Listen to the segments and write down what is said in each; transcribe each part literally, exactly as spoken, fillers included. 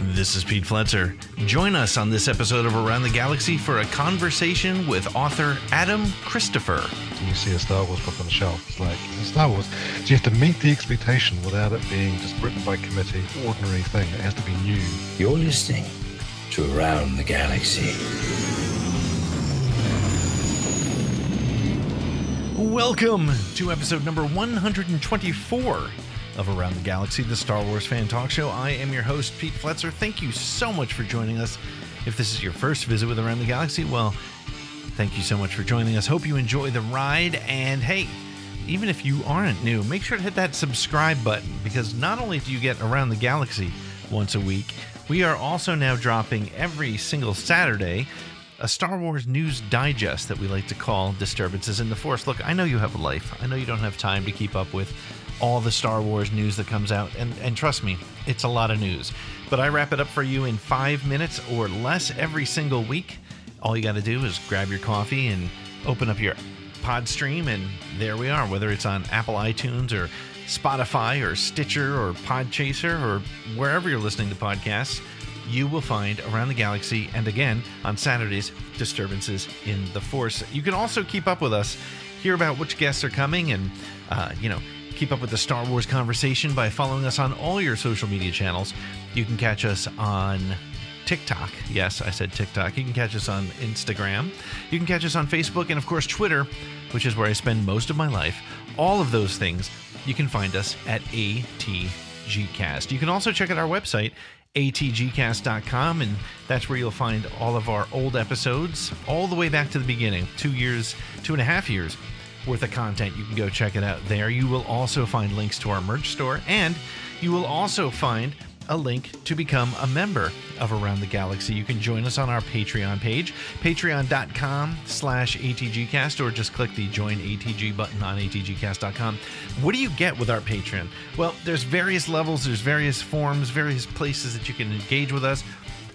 This is Pete Fletcher. Join us on this episode of Around the Galaxy for a conversation with author Adam Christopher. You see a Star Wars book on the shelf, it's like, it's Star Wars. So you have to meet the expectation without it being just written by committee, ordinary thing. It has to be new. You're listening to Around the Galaxy. Welcome to episode number one hundred twenty-four of Around the Galaxy, the Star Wars fan talk show. I am your host, Pete Fletcher. Thank you so much for joining us. If this is your first visit with Around the Galaxy, well, thank you so much for joining us. Hope you enjoy the ride. And hey, even if you aren't new, make sure to hit that subscribe button, because not only do you get Around the Galaxy once a week, we are also now dropping every single Saturday a Star Wars news digest that we like to call Disturbances in the Force. Look, I know you have a life. I know you don't have time to keep up with all the Star Wars news that comes out, and, and trust me, it's a lot of news. But I wrap it up for you in five minutes or less every single week. All you got to do is grab your coffee and open up your pod stream, and there we are, whether it's on Apple iTunes or Spotify or Stitcher or Podchaser or wherever you're listening to podcasts. You will find Around the Galaxy, and again, on Saturdays, Disturbances in the Force. You can also keep up with us, hear about which guests are coming, and, uh, you know, keep up with the Star Wars conversation by following us on all your social media channels. You can catch us on TikTok. Yes, I said TikTok. You can catch us on Instagram. You can catch us on Facebook, and, of course, Twitter, which is where I spend most of my life. All of those things, you can find us at A T G cast. You can also check out our website, A T G cast dot com, and that's where you'll find all of our old episodes all the way back to the beginning, two years, two and a half years worth of content. You can go check it out there. You will also find links to our merch store, and you will also find a link to become a member of Around the Galaxy. You can join us on our Patreon page, patreon dot com slash A T G cast, or just click the Join A T G button on A T G cast dot com. What do you get with our Patreon? Well, there's various levels, there's various forms, various places that you can engage with us,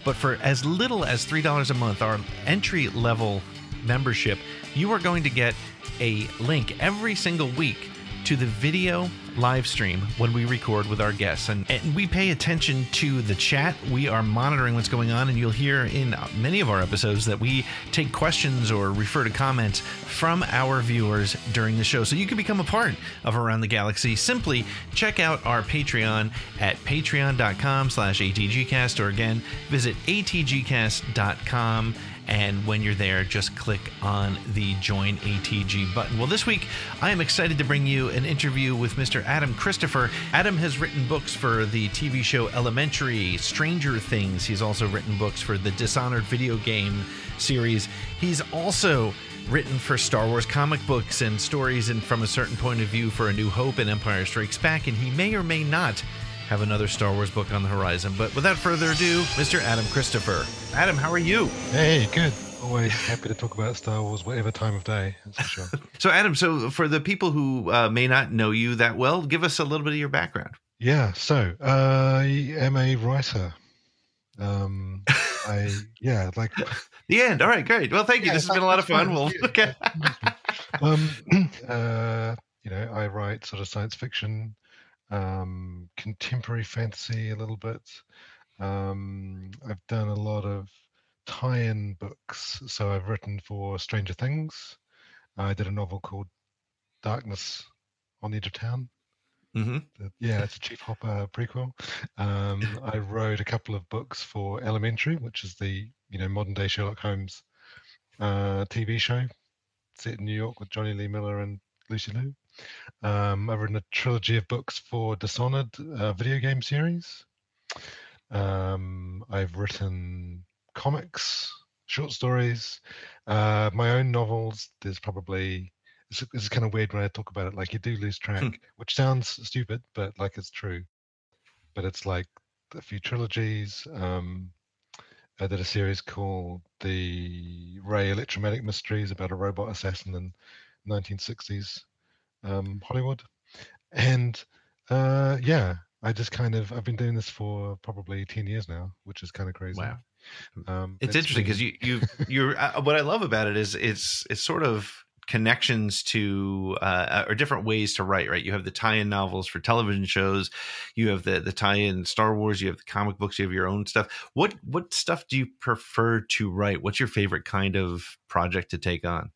but for as little as three dollars a month, our entry-level membership, you are going to get a link every single week to the video live stream when we record with our guests. And, and we pay attention to the chat. We are monitoring what's going on, and you'll hear in many of our episodes that we take questions or refer to comments from our viewers during the show. So you can become a part of Around the Galaxy. Simply check out our Patreon at patreon dot com slash A T G cast, or again, visit A T G cast dot com. And when you're there, just click on the Join A T G button. Well, this week, I am excited to bring you an interview with Mister Adam Christopher. Adam has written books for the T V show Elementary, Stranger Things. He's also written books for the Dishonored video game series. He's also written for Star Wars comic books and stories, and From A Certain Point of View for A New Hope and Empire Strikes Back. And he may or may not have another Star Wars book on the horizon. But without further ado, Mister Adam Christopher. Adam, how are you? Hey, good. Always happy to talk about Star Wars, whatever time of day, that's for sure. So, Adam, so for the people who uh, may not know you that well, give us a little bit of your background. Yeah, so uh, I am a writer. Um, I yeah, like the end. All right, great. Well, thank you. Yeah, this has been a lot of fun. We'll look at. Um, uh, you know, I write sort of science fiction, um contemporary fantasy a little bit. um I've done a lot of tie-in books, so I've written for Stranger Things. I did a novel called Darkness on the Edge of Town. Mm-hmm. Yeah, it's a Chief Hopper prequel. um I wrote a couple of books for Elementary, which is the you know modern day Sherlock Holmes uh T V show set in New York with Johnny Lee Miller and Lucy Liu. Um, I've written a trilogy of books for Dishonored uh, video game series. Um, I've written comics, short stories, uh, my own novels. There's probably, this is kind of weird when I talk about it, like you do lose track, hmm. which sounds stupid, but like it's true. But it's like a few trilogies. Um, I did a series called The Rey Electromagnetic Mysteries about a robot assassin in nineteen sixties. Um, Hollywood. And uh, yeah, I just kind of, I've been doing this for probably ten years now, which is kind of crazy. Wow. Um, it's, it's interesting because been... you, you, you're, uh, what I love about it is it's, it's sort of connections to uh, or different ways to write, right? You have the tie-in novels for television shows, you have the the tie-in Star Wars, you have the comic books, you have your own stuff. What what stuff do you prefer to write? What's your favorite kind of project to take on?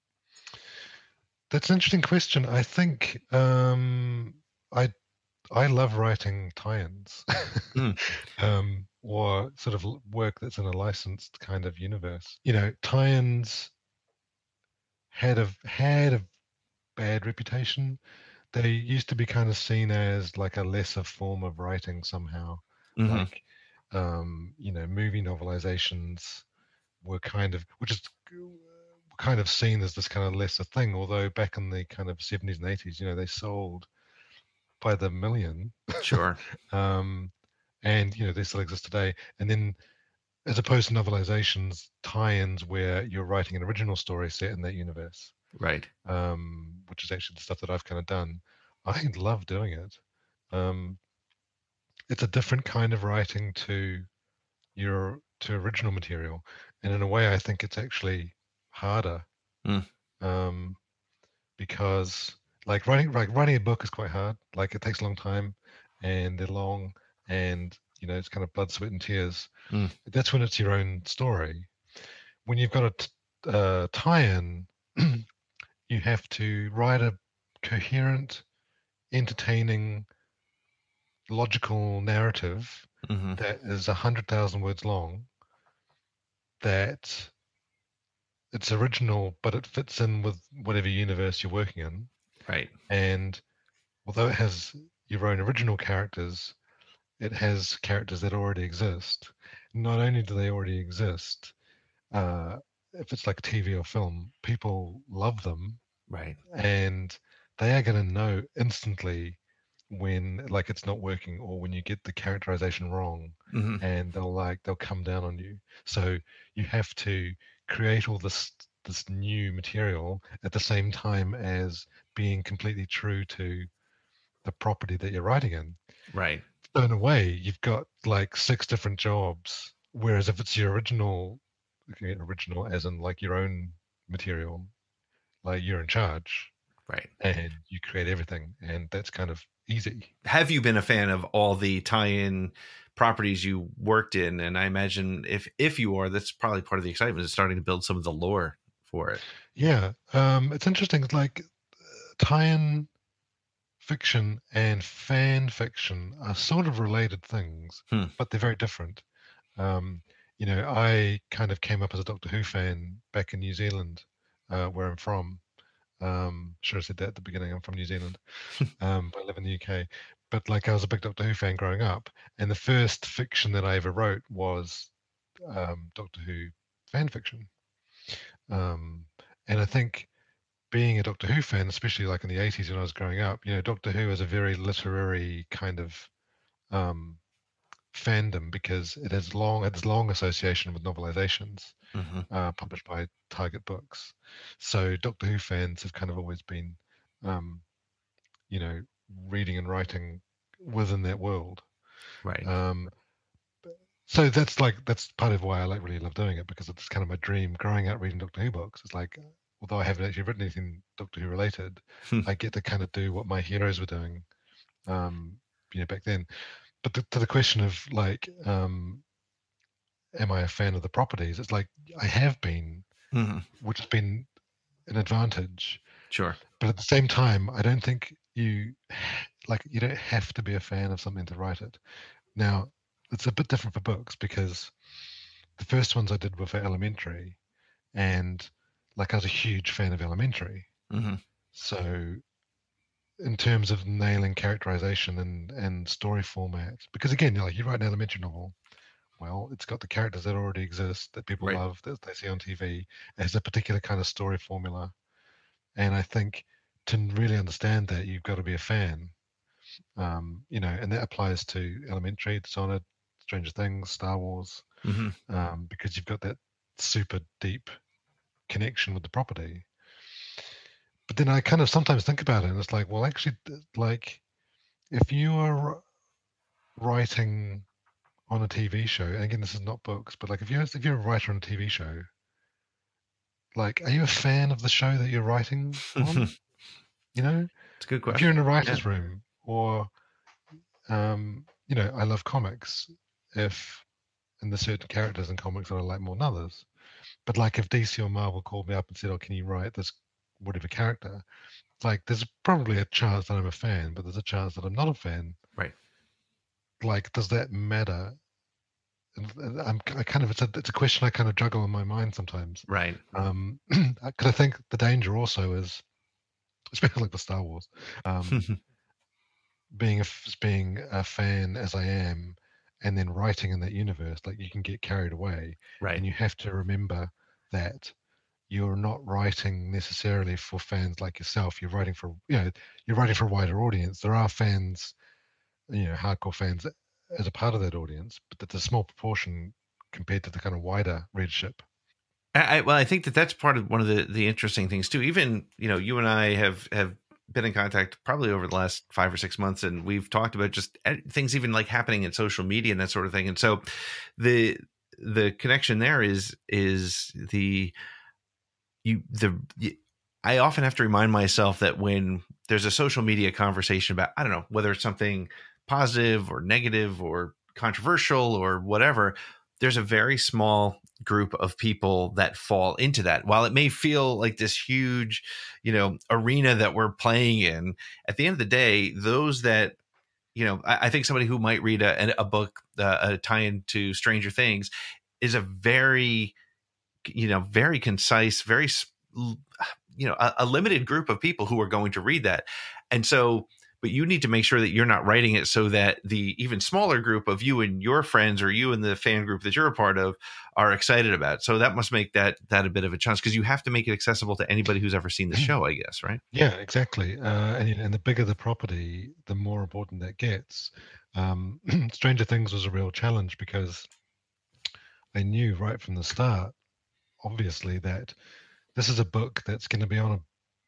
That's an interesting question. I think um, I I love writing tie-ins mm. um, or sort of work that's in a licensed kind of universe. You know, tie-ins had a had a bad reputation. They used to be kind of seen as like a lesser form of writing somehow. Mm-hmm. Like, um, you know, movie novelizations were kind of, which is kind of seen as this kind of lesser thing. Although back in the kind of seventies and eighties, you know, they sold by the million. Sure. um, and, you know, they still exist today. And then as opposed to novelizations, tie-ins where you're writing an original story set in that universe. Right. Um, which is actually the stuff that I've kind of done. I love doing it. Um, it's a different kind of writing to your to original material. And in a way, I think it's actually harder. Mm. Um, because like writing like writing a book is quite hard. Like it takes a long time and they're long and, you know, it's kind of blood, sweat and tears. Mm. That's when it's your own story. When you've got a t- uh, tie-in, you have to write a coherent, entertaining, logical narrative mm-hmm. that is one hundred thousand words long, that it's original, but it fits in with whatever universe you're working in. Right. And although it has your own original characters, it has characters that already exist. Not only do they already exist, uh, if it's like T V or film, people love them. Right. And they are going to know instantly when like it's not working or when you get the characterization wrong mm-hmm. and they'll like, they'll come down on you. So you have to create all this, this new material at the same time as being completely true to the property that you're writing in. Right. So in a way, you've got like six different jobs, whereas if it's your original, original as in like your own material, like you're in charge. Right. And you create everything. And that's kind of easy. Have you been a fan of all the tie-in properties you worked in? And I imagine if, if you are, that's probably part of the excitement is starting to build some of the lore for it. Yeah. Um, it's interesting. It's like uh, tie-in fiction and fan fiction are sort of related things, hmm. but they're very different. Um, you know, I kind of came up as a Doctor Who fan back in New Zealand, uh, where I'm from. Um, should have said that at the beginning. I'm from New Zealand, um, but I live in the U K. But like, I was a big Doctor Who fan growing up, and the first fiction that I ever wrote was um, Doctor Who fan fiction. Um, and I think being a Doctor Who fan, especially like in the eighties when I was growing up, you know, Doctor Who is a very literary kind of um, fandom because it has long, it's long association with novelizations mm-hmm. uh, published by Target Books. So Doctor Who fans have kind of always been, um, you know, reading and writing within that world. Right. Um, so that's like, that's part of why I like really love doing it because it's kind of my dream growing up reading Doctor Who books. It's like, although I haven't actually written anything Doctor Who related, hmm. I get to kind of do what my heroes were doing, um, you know, back then. But the, to the question of like, um, am I a fan of the properties? It's like I have been, mm-hmm. which has been an advantage. Sure. But at the same time, I don't think you like you don't have to be a fan of something to write it. Now, it's a bit different for books because the first ones I did were for Elementary, and like I was a huge fan of Elementary. Mm-hmm. So in terms of nailing characterization and, and story format, because again, you're like you write an Elementary novel, well, it's got the characters that already exist that people right. love, that they see on T V as a particular kind of story formula. And I think to really understand that you've got to be a fan, um, you know, and that applies to Elementary, Dishonored, Stranger Things, Star Wars, mm-hmm. um, because you've got that super deep connection with the property. But then I kind of sometimes think about it and it's like, well, actually, like if you are writing on a T V show, and again, this is not books, but like if you're, if you're a writer on a T V show, Like, are you a fan of the show that you're writing on? You know, it's a good question. If you're in a writer's yeah. room, or um, you know, I love comics. If and there's certain characters in comics that I like more than others, but like if D C or Marvel called me up and said, "Oh, can you write this whatever character?" Like, there's probably a chance that I'm a fan, but there's a chance that I'm not a fan. Right. Like, does that matter? I'm I kind of it's a, it's a question I kind of juggle in my mind sometimes. Right. Um, because I think the danger also is, especially like the Star Wars, um, being a being a fan as I am, and then writing in that universe, like you can get carried away. Right. And you have to remember that you're not writing necessarily for fans like yourself. You're writing for you know you're writing for a wider audience. There are fans, you know, hardcore fans as a part of that audience, but that's a small proportion compared to the kind of wider readership. I, I, well, I think that that's part of one of the, the interesting things too. Even, you know, you and I have, have been in contact probably over the last five or six months, and we've talked about just things even like happening in social media and that sort of thing. And so the, the connection there is, is the, you, the, you, I often have to remind myself that when there's a social media conversation about, I don't know, whether it's something positive or negative or controversial or whatever, there's a very small group of people that fall into that. While it may feel like this huge, you know, arena that we're playing in, at the end of the day, those that, you know, I, I think somebody who might read a, a book, uh, a tie-in to Stranger Things, is a very, you know, very concise, very, you know, a, a limited group of people who are going to read that. And so, but you need to make sure that you're not writing it so that the even smaller group of you and your friends, or you and the fan group that you're a part of, are excited about. So that must make that that a bit of a challenge, because you have to make it accessible to anybody who's ever seen the show, I guess, right? Yeah, exactly. Uh, and, and the bigger the property, the more important that gets. Um, Stranger Things was a real challenge because I knew right from the start, obviously, that this is a book that's going to be on a,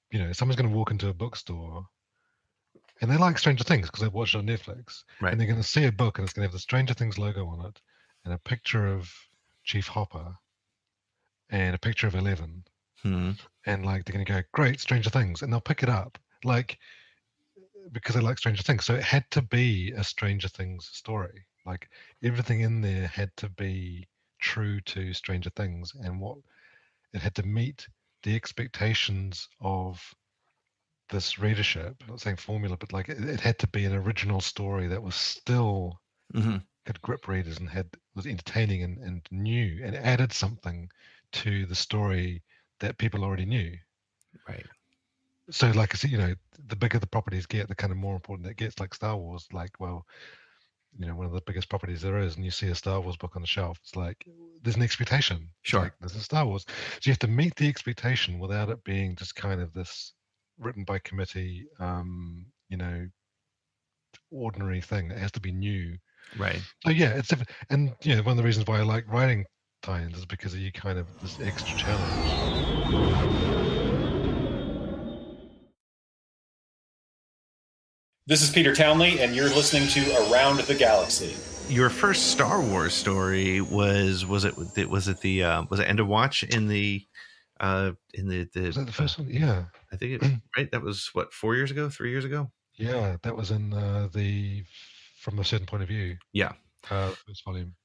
you know, someone's going to walk into a bookstore and they like Stranger Things because they've watched it on Netflix. Right. And they're going to see a book and it's going to have the Stranger Things logo on it and a picture of Chief Hopper and a picture of Eleven. Hmm. And like they're going to go, great, Stranger Things. And they'll pick it up, like, because they like Stranger Things. So it had to be a Stranger Things story. Like, everything in there had to be true to Stranger Things, and what it had to meet the expectations of this readership. I'm not saying formula, but like it, it had to be an original story that was still mm-hmm. could grip readers and had was entertaining and, and new and added something to the story that people already knew. Right. So, like I said, you know, the bigger the properties get, the kind of more important it gets. Like Star Wars, like, well, you know, one of the biggest properties there is, and you see a Star Wars book on the shelf, it's like there's an expectation. Sure. Like, this is Star Wars, so you have to meet the expectation without it being just kind of this written by committee, um, you know, ordinary thing. It has to be new. Right. So yeah, it's different. And yeah, you know, one of the reasons why I like writing tie-ins is because of you kind of this extra challenge. This is Peter Townley, and you're listening to Around the Galaxy. Your first Star Wars story was was it was it the uh, was it End of Watch in the uh in the, the was that the first uh, one? Yeah. I think it right. That was what, four years ago, three years ago. Yeah, that was in uh, the From A Certain Point of View. Yeah, uh, first volume.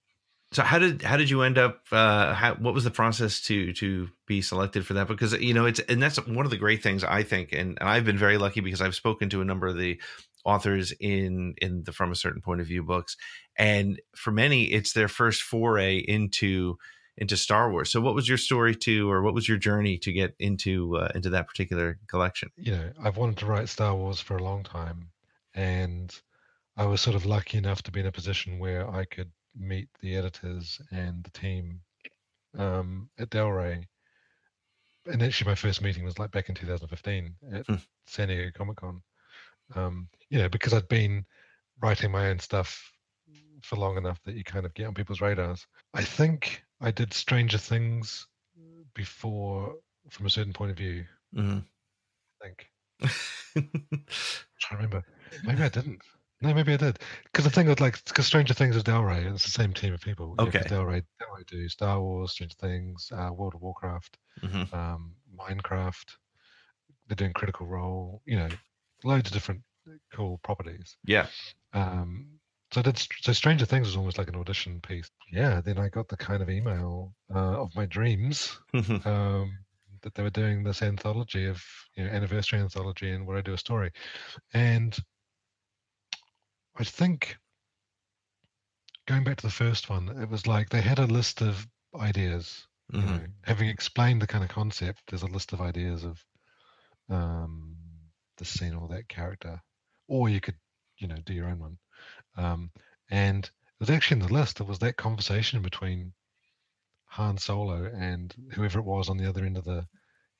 So how did how did you end up? Uh, how, what was the process to to be selected for that? Because, you know, it's and that's one of the great things, I think, and, and I've been very lucky because I've spoken to a number of the authors in in the From A Certain Point of View books, and for many, it's their first foray into. into Star Wars. So what was your story to, or what was your journey to get into, uh, into that particular collection? You know, I've wanted to write Star Wars for a long time, and I was sort of lucky enough to be in a position where I could meet the editors and the team, um, at Del Rey. And actually my first meeting was like back in two thousand fifteen at mm. San Diego Comic-Con. Um, you know, because I'd been writing my own stuff for long enough that you kind of get on people's radars. I think I did Stranger Things before From A Certain Point of View. Mm-hmm. I think. I'm trying to remember. Maybe I didn't. No, maybe I did. Because the thing with like, because Stranger Things is Del Rey, it's the same team of people. Okay. Del Rey, Del Rey do Star Wars, Stranger Things, uh, World of Warcraft, mm-hmm. um, Minecraft. They're doing Critical Role, you know, loads of different cool properties. Yeah. Um, so I did. So Stranger Things was almost like an audition piece. Yeah. Then I got the kind of email uh, of my dreams. um, that they were doing this anthology of, you know, anniversary anthology and where I do a story. And I think going back to the first one, it was like they had a list of ideas, mm-hmm. you know, having explained the kind of concept, there's a list of ideas of um, this scene or that character, or you could, you know, do your own one. Um, and it was actually in the list, it was that conversation between Han Solo and whoever it was on the other end of the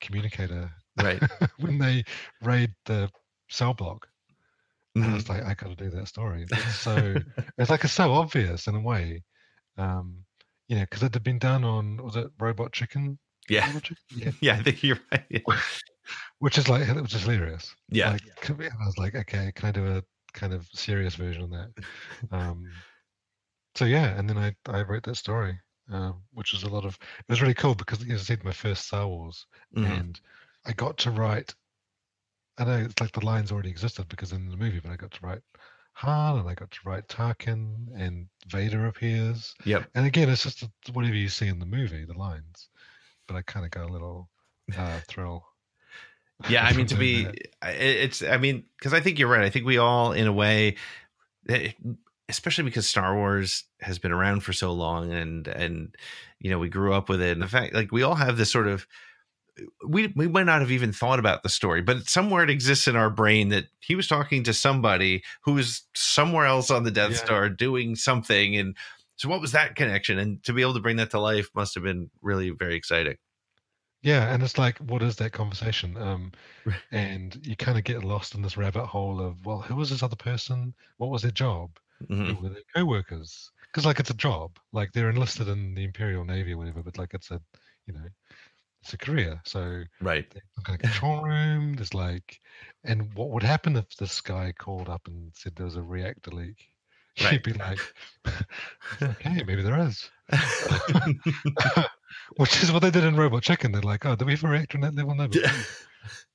communicator, right? When they raid the cell block, mm-hmm. and I was like, I got to do that story. It's so it's like it's so obvious in a way, um, you know, because it had been done on was it Robot Chicken? Yeah, Robot Chicken? Yeah. yeah, I think you're right. Yeah. Which is like it was just hilarious. Yeah, like, yeah. I was like, okay, can I do a kind of serious version of that? Um, so yeah, and then I I wrote that story. Uh, which was a lot of, it was really cool because, as I said, my first Star Wars, mm-hmm. and I got to write, I know it's like the lines already existed because in the movie, but I got to write Han and I got to write Tarkin and Vader appears. Yep. And again, it's just whatever you see in the movie, the lines, but I kind of got a little uh, thrill. Yeah, I mean, to be, that. it's, I mean, because I think you're right. I think we all, in a way, it, especially because Star Wars has been around for so long and, and, you know, we grew up with it. And the fact, like, we all have this sort of, we, we might not have even thought about the story, but somewhere it exists in our brain that he was talking to somebody who was somewhere else on the Death yeah. Star doing something. And so what was that connection? And to be able to bring that to life must've been really very exciting. Yeah. And it's like, what is that conversation? Um, and you kind of get lost in this rabbit hole of, well, who was this other person? What was their job? Mm-hmm. With their co-workers, because like it's a job, like they're enlisted in the Imperial Navy or whatever, but like it's a, you know, it's a career. So right, some kind of control room. There's like, and what would happen if this guy called up and said there was a reactor leak? Right. She'd be like, okay, maybe there is. Which is what they did in Robot Chicken. They're like, oh, do we have a reactor in that level? No,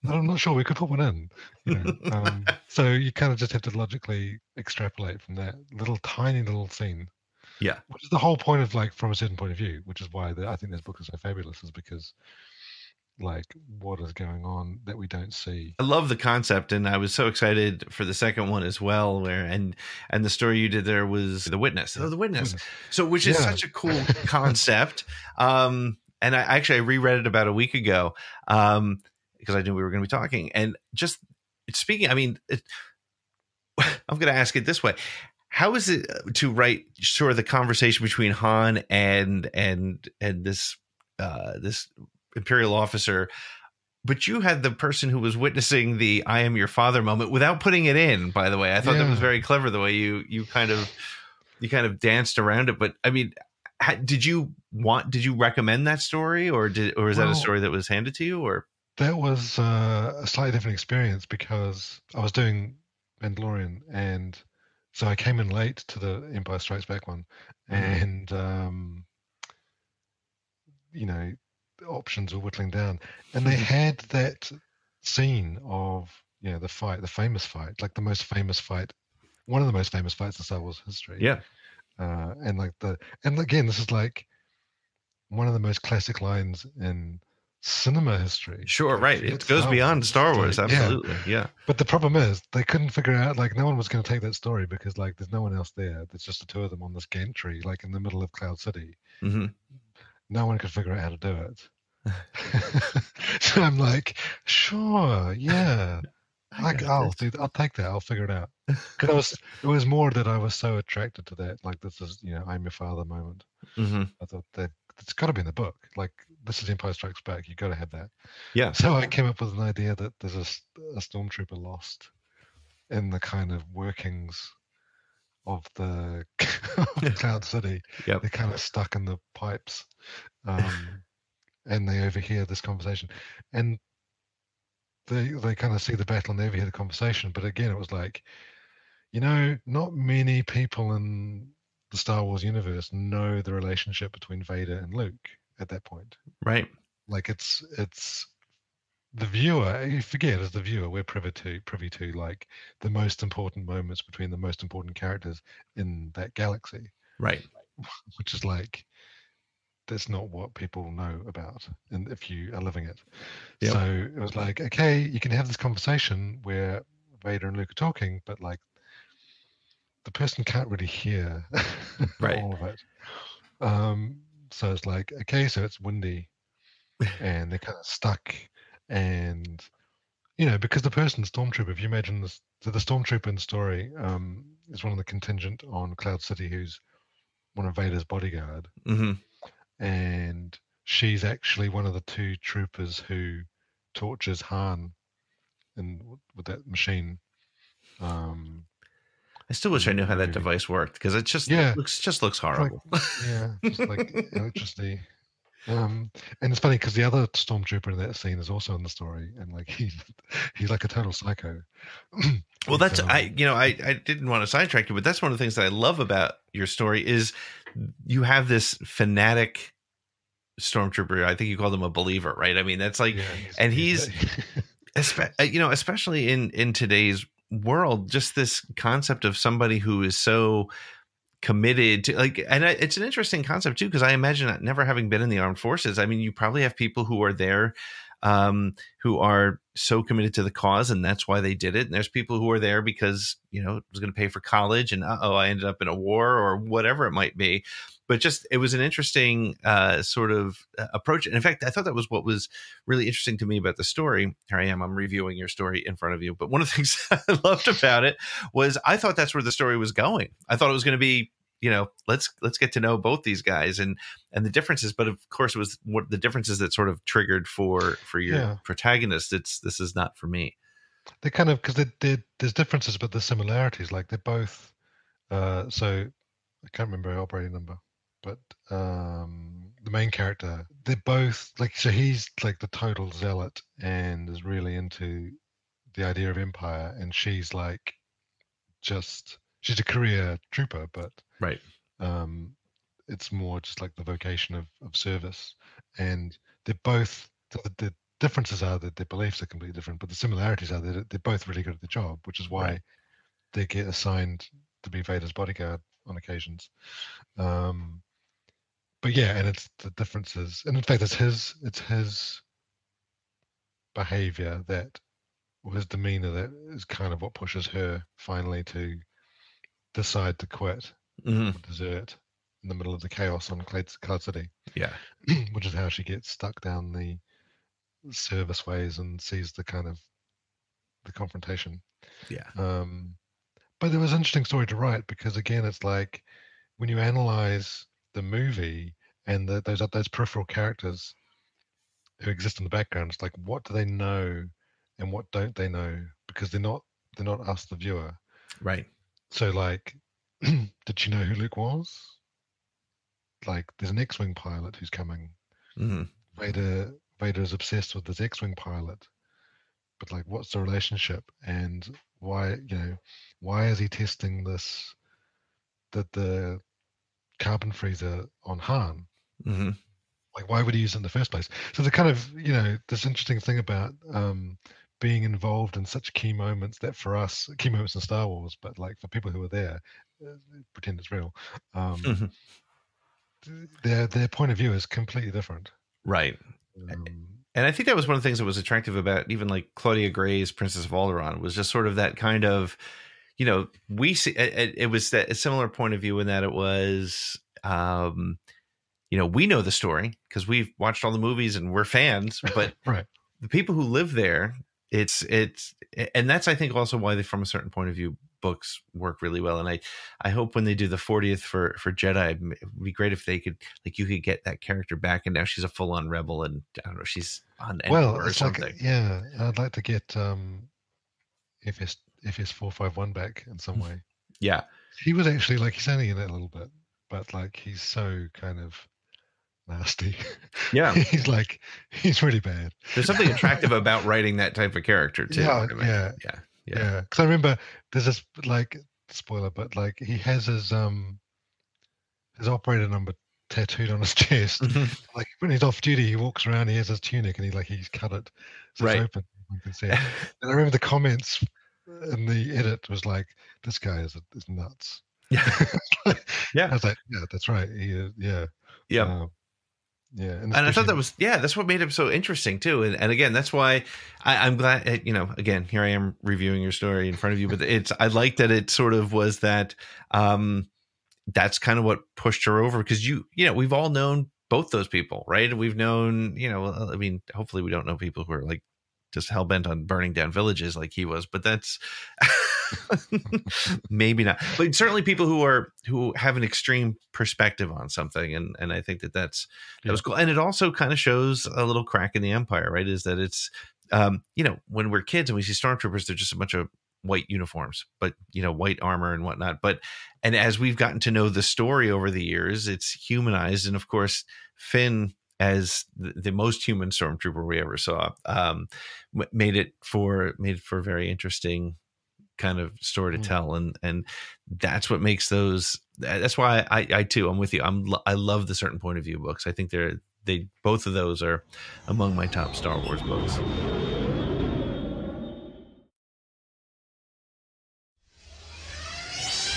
but I'm not sure. We could put one in. You know, um, so you kind of just have to logically extrapolate from that little tiny little scene. Yeah. Which is the whole point of like From a Certain Point of View, which is why the, I think this book is so fabulous, is because like what is going on that we don't see. I love the concept, and I was so excited for the second one as well. Where and and the story you did there was The Witness. Oh, The Witness. So which is yeah. such a cool concept. um, and I actually I reread it about a week ago. Um because I knew we were going to be talking, and just speaking, I mean, it, I'm going to ask it this way. How is it to write sort of the conversation between Han and, and, and this, uh, this Imperial officer, but you had the person who was witnessing the, I am your father moment without putting it in, by the way. I thought yeah. that was very clever the way you, you kind of, you kind of danced around it. But I mean, how, did you want, did you recommend that story, or did, or is well, that a story that was handed to you, or? That was uh, a slightly different experience because I was doing Mandalorian, and so I came in late to the Empire Strikes Back one, and um, you know, options were whittling down, and they had that scene of, you know, the fight, the famous fight, like the most famous fight, one of the most famous fights in Star Wars history. Yeah, uh, and like the and again, this is like one of the most classic lines in cinema history. Sure, right. It goes Star beyond Wars. Star Wars, absolutely. Yeah. yeah. But the problem is they couldn't figure out, like, no one was going to take that story because, like, there's no one else there. There's just the two of them on this gantry, like, in the middle of Cloud City. Mm-hmm. No one could figure out how to do it. So I'm like, sure, yeah. Like, I'll, do, I'll take that. I'll figure it out. Because it was, it was more that I was so attracted to that. Like, this is, you know, I'm your father moment. Mm-hmm. I thought that it's got to be in the book. Like, this is Empire Strikes Back. You got to have that. Yeah. So I came up with an idea that there's a, a stormtrooper lost in the kind of workings of the of Cloud City. Yep. They're kind of stuck in the pipes, um, and they overhear this conversation, and they they kind of see the battle and they overhear the conversation. But again, it was like, you know, not many people in the Star Wars universe know the relationship between Vader and Luke at that point. Right. Like it's it's the viewer, you forget as the viewer, we're privy to privy to like the most important moments between the most important characters in that galaxy. Right. Which is like, that's not what people know about, and if you are living it. Yep. So it was like, okay, you can have this conversation where Vader and Luke are talking, but like the person can't really hear right. all of it. Um, so it's like, okay, so it's windy and they're kind of stuck. And, you know, because the person, Stormtrooper, if you imagine this, the Stormtrooper in the story um, is one of the contingent on Cloud City, who's one of Vader's bodyguard. Mm-hmm. And she's actually one of the two troopers who tortures Han and with that machine. Um, I still wish I knew how that device worked, because it just yeah, looks just looks horrible. Like, yeah, just like electricity. Um, and it's funny because the other stormtrooper in that scene is also in the story, and like he's he's like a total psycho. Well, that's um, I you know I I didn't want to sidetrack you, but that's one of the things that I love about your story is you have this fanatic stormtrooper. I think you call him a believer, right? I mean, that's like, yeah, he's, and he's, espe- you know, especially in, in today's world, just this concept of somebody who is so committed to like, and I, it's an interesting concept too, because I imagine never having been in the armed forces. I mean, you probably have people who are there um, who are so committed to the cause, and that's why they did it. And there's people who are there because, you know, it was going to pay for college and uh oh, I ended up in a war or whatever it might be. But just, it was an interesting uh, sort of approach. And in fact, I thought that was what was really interesting to me about the story. Here I am, I'm reviewing your story in front of you. But one of the things I loved about it was I thought that's where the story was going. I thought it was going to be, you know, let's let's get to know both these guys and and the differences. But of course, it was what the differences that sort of triggered for for your yeah. protagonist. It's this is not for me. They kind of, because there's differences, but there's similarities. Like they're both. Uh, so I can't remember her operating number, but um, the main character, they're both like, so he's like the total zealot and is really into the idea of empire. And she's like, just, she's a career trooper, but right. Um, it's more just like the vocation of, of service. And they're both, the, the differences are that their beliefs are completely different, but the similarities are that they're both really good at the job, which is why right. they get assigned to be Vader's bodyguard on occasions. Um, but yeah, and it's the differences. And in fact, it's his, it's his behavior that, or his demeanor that is kind of what pushes her finally to decide to quit. Mm-hmm. Desert in the middle of the chaos on Cloud City. Yeah. Which is how she gets stuck down the service ways and sees the kind of the confrontation. Yeah. Um, but it was an interesting story to write because again, it's like when you analyze the movie and the, those those peripheral characters who exist in the background, it's like what do they know and what don't they know, because they're not they're not us, the viewer. Right. So like. Did you know who Luke was? Like, there's an X-wing pilot who's coming. Mm-hmm. Vader, Vader is obsessed with this X-wing pilot, but like, what's the relationship and why? You know, why is he testing this? That the carbon freezer on Han. Mm-hmm. Like, why would he use it in the first place? So the kind of, you know, this interesting thing about um, being involved in such key moments that for us, key moments in Star Wars, but like for people who were there. Pretend it's real. Um, mm-hmm. Their their point of view is completely different, right? Um, and I think that was one of the things that was attractive about even like Claudia Gray's Princess of Alderaan was just sort of that kind of, you know, we see it, it was that a similar point of view in that it was, um, you know, we know the story because we've watched all the movies and we're fans, but right. the people who live there, it's it's, and that's I think also why they, from a certain point of view. Books work really well, and I, I hope when they do the fortieth for for Jedi, it would be great if they could like you could get that character back, and now she's a full on rebel, and I don't know, she's on Endor well, or something. Like, yeah, I'd like to get um, F S four fifty-one back in some way. Yeah, he was actually like he's only in it a little bit, but like he's so kind of nasty. Yeah, he's like he's really bad. There's something attractive about writing that type of character too. Yeah, yeah, yeah. Yeah, because yeah. I remember there's this like spoiler, but like he has his um his operator number tattooed on his chest. Mm-hmm. Like when he's off duty, he walks around, he has his tunic, and he like he's cut it so right. It's open. You can see it. And I remember the comments in the edit was like, "This guy is is nuts." Yeah, yeah. I was like, "Yeah, that's right." He, yeah, yeah. Um, Yeah, and, and I thought that was yeah. That's what made him so interesting too. And and again, that's why I, I'm glad. You know, again, here I am reviewing your story in front of you, but it's I like that it sort of was that. Um, that's kind of what pushed her over because you you know we've all known both those people, right? We've known you know I mean, hopefully we don't know people who are like just hell bent on burning down villages like he was, but that's maybe not. But certainly people who are who have an extreme perspective on something, and and I think that that's that was cool. And it also kind of shows a little crack in the Empire, right? Is that it's um, you know when we're kids and we see stormtroopers, they're just a bunch of white uniforms, but you know white armor and whatnot. But and as we've gotten to know the story over the years, it's humanized, and of course Finn, as the most human stormtrooper we ever saw, um, made it for made it for a very interesting kind of story to tell, and and that's what makes those. That's why I, I too, I'm with you. I'm I love the Certain Point of View books. I think they're they both of those are among my top Star Wars books.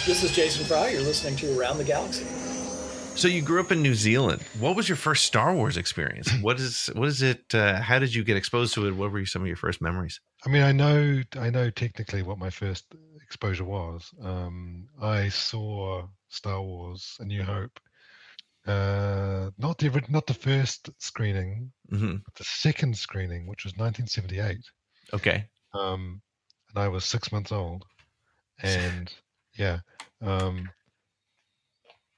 This is Jason Fry. You're listening to Around the Galaxy. So you grew up in New Zealand. What was your first Star Wars experience? What is what is it? Uh, how did you get exposed to it? What were some of your first memories? I mean, I know I know technically what my first exposure was. Um, I saw Star Wars: A New Hope. Uh, not the not the first screening, mm-hmm. but the second screening, which was nineteen seventy-eight. Okay. Um, and I was six months old, and. Yeah. Um,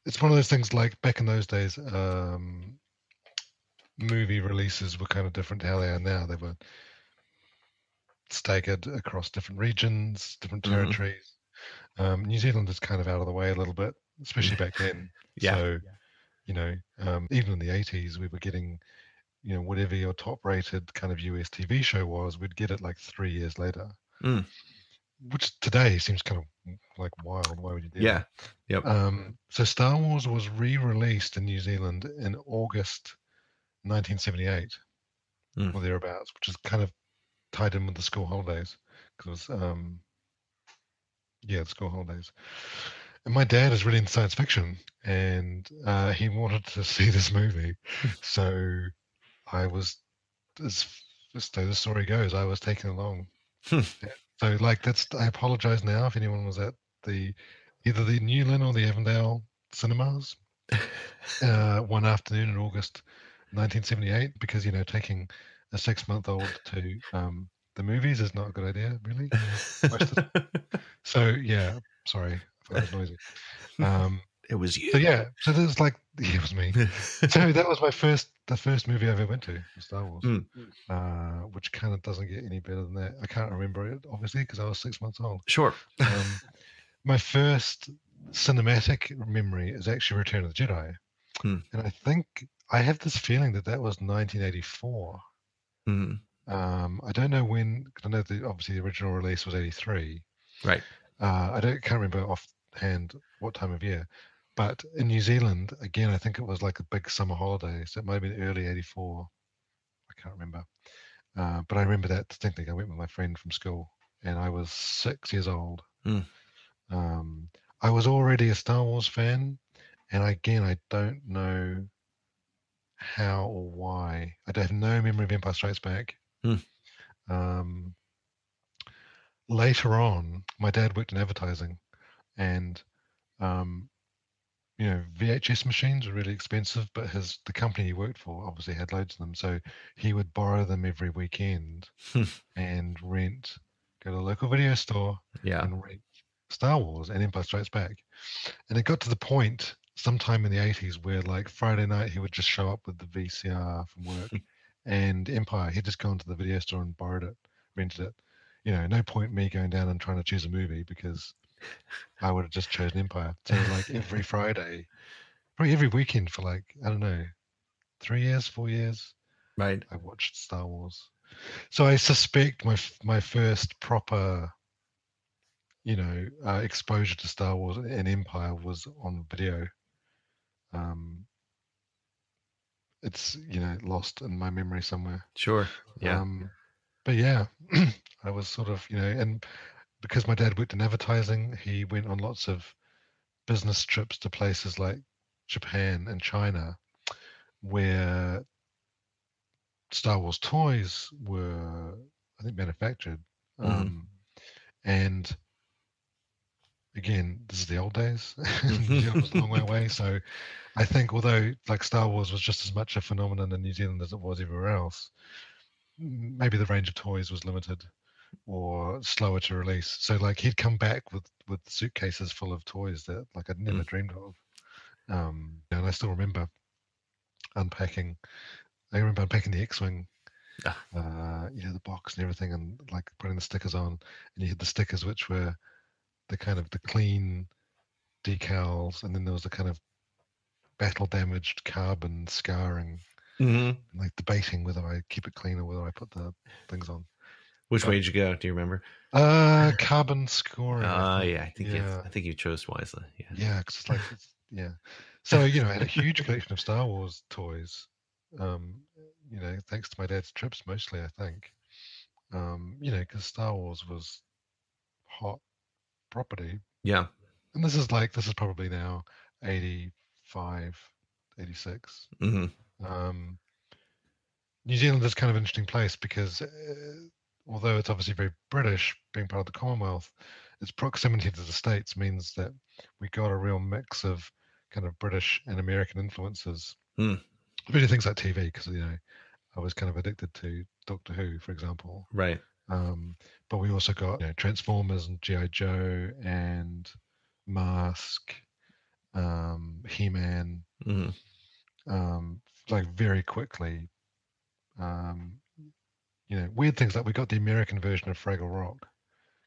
it's one of those things like back in those days, um, movie releases were kind of different to how they are now. They were staggered across different regions, different territories. Mm-hmm. Um, New Zealand is kind of out of the way a little bit, especially back then. yeah. So, you know, um, even in the eighties, we were getting, you know, whatever your top rated kind of U S T V show was, we'd get it like three years later. Mm. Which today seems kind of like wild. Why would you do yeah. that? Yeah. Yep. Um, so Star Wars was re-released in New Zealand in August nineteen seventy-eight, mm. or thereabouts, which is kind of tied in with the school holidays because, um, yeah, the school holidays. And my dad is really into science fiction, and uh, he wanted to see this movie. So I was, as, as the story goes, I was taken along. Hmm. So, like, that's I apologize now if anyone was at the either the Newlyn or the Avondale cinemas uh, one afternoon in August nineteen seventy-eight, because you know taking a six-month-old to um, the movies is not a good idea, really. So, yeah, sorry, I thought it was noisy. Um, it was you. So yeah, so there's like yeah, it was me. So that was my first. The first movie I ever went to was Star Wars, mm. uh, which kind of doesn't get any better than that. I can't remember it, obviously, because I was six months old. Sure. um, my first cinematic memory is actually Return of the Jedi. Mm. And I think I have this feeling that that was nineteen eighty-four. Mm. Um, I don't know when, because I know the, obviously the original release was eighty-three. Right. Uh, I don't can't remember offhand what time of year. But in New Zealand, again, I think it was like a big summer holiday. So it might have been early eighty-four. I can't remember. Uh, but I remember that distinctly. I went with my friend from school, and I was six years old. Mm. Um, I was already a Star Wars fan. And again, I don't know how or why. I have no memory of Empire Strikes Back. Mm. Um, later on, my dad worked in advertising. And... Um, you know, V H S machines were really expensive, but his the company he worked for obviously had loads of them, so he would borrow them every weekend and rent, go to a local video store yeah. and rent Star Wars and Empire Strikes Back. And it got to the point sometime in the eighties where like Friday night he would just show up with the V C R from work and Empire. He'd just gone to the video store and borrowed it, rented it. You know, no point me going down and trying to choose a movie because... I would have just chosen Empire. So like every Friday, probably every weekend for like, I don't know, three years, four years, right? I watched Star Wars. So I suspect my my first proper you know, uh, exposure to Star Wars and Empire was on video. Um, it's, you know, lost in my memory somewhere. Sure. Yeah. Um, but yeah, I was sort of, you know, and because my dad worked in advertising, he went on lots of business trips to places like Japan and China where Star Wars toys were, I think, manufactured. Mm-hmm. Um, and again, this is the old days. New Zealand was a long way away. So I think although like Star Wars was just as much a phenomenon in New Zealand as it was everywhere else, maybe the range of toys was limited or slower to release. So like he'd come back with, with suitcases full of toys that like I'd never mm. dreamed of. Um, and I still remember unpacking, I remember unpacking the X-Wing, ah. uh, you know, the box and everything, and like putting the stickers on, and you had the stickers, which were the kind of the clean decals. And then there was the kind of battle damaged carbon scarring, mm-hmm. and, like debating whether I keep it clean or whether I put the things on. Which way did you go? Do you remember? Uh, carbon scoring. Oh, uh, yeah. I think yeah. You, I think you chose wisely. Yeah. Yeah, because it's like, it's, yeah. So, you know, I had a huge collection of Star Wars toys, um, you know, thanks to my dad's trips mostly, I think. Um, you know, because Star Wars was hot property. Yeah. And this is like, this is probably now eighty-five, eighty-six. Mm-hmm. Um, New Zealand is kind of an interesting place because... Uh, although it's obviously very British, being part of the Commonwealth, its proximity to the States means that we got a real mix of kind of British and American influences. Mm. Really things like T V, because, you know, I was kind of addicted to Doctor Who, for example. Right. Um, but we also got, you know, Transformers and G I. Joe and Mask, um, He-Man, mm. um, like very quickly. Um, You know, weird things like we got the American version of Fraggle Rock,